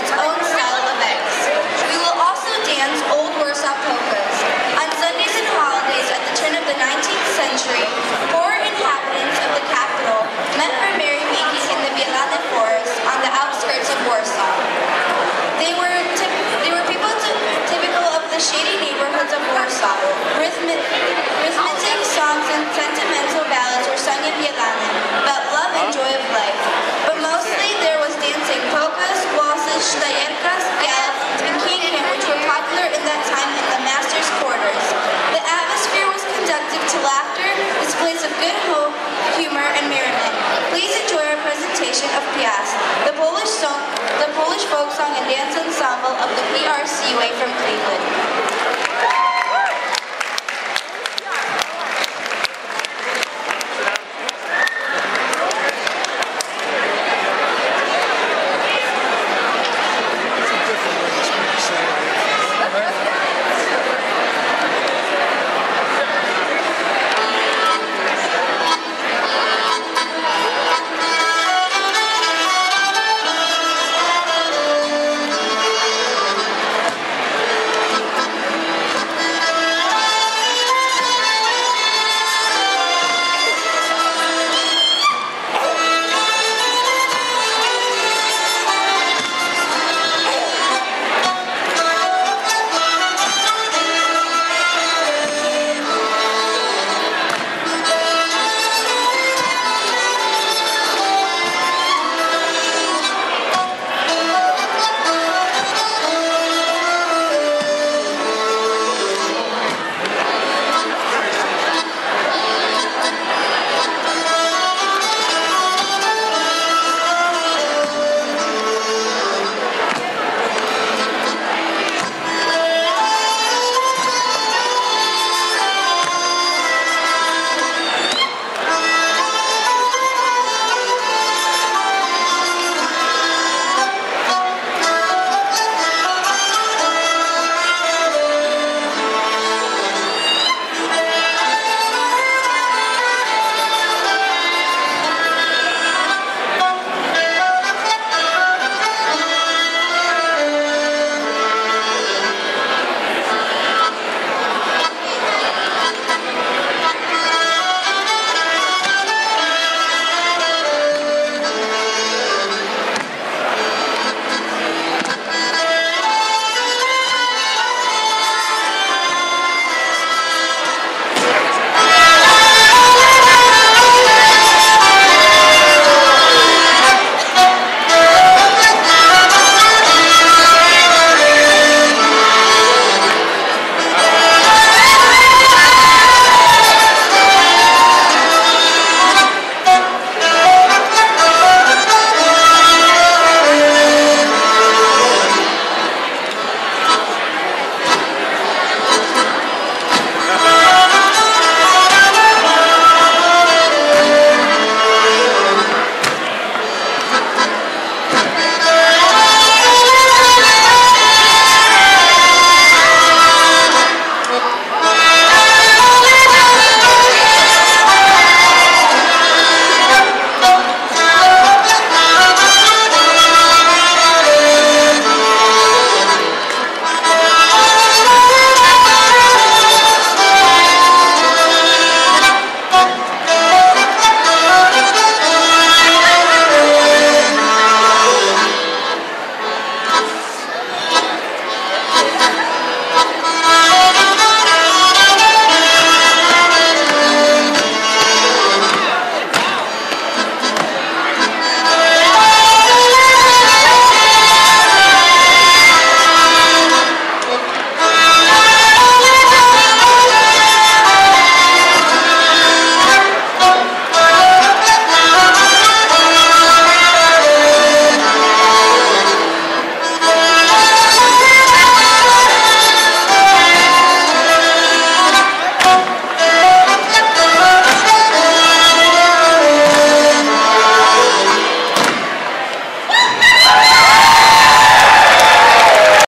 its own style of events. We will also dance old Warsaw polkas. On Sundays and holidays at the turn of the 19th century, poor inhabitants of the capital met for merrymaking in the Białowieża forest on the outskirts of Warsaw. They were people typical of the shady neighborhoods of Warsaw. Rhythmic songs and sentimental ballads were sung in Białowieża about love and joy of life. But mostly there was dancing, polkas, waltzes, stajerkas, galas, and kinkiem, which were popular in that time in the master's quarters. The atmosphere was conductive to laughter, displays of good hope, humor, and merriment. Please enjoy our presentation of Piast, the Polish folk song and dance ensemble of the PRCUA from Cleveland.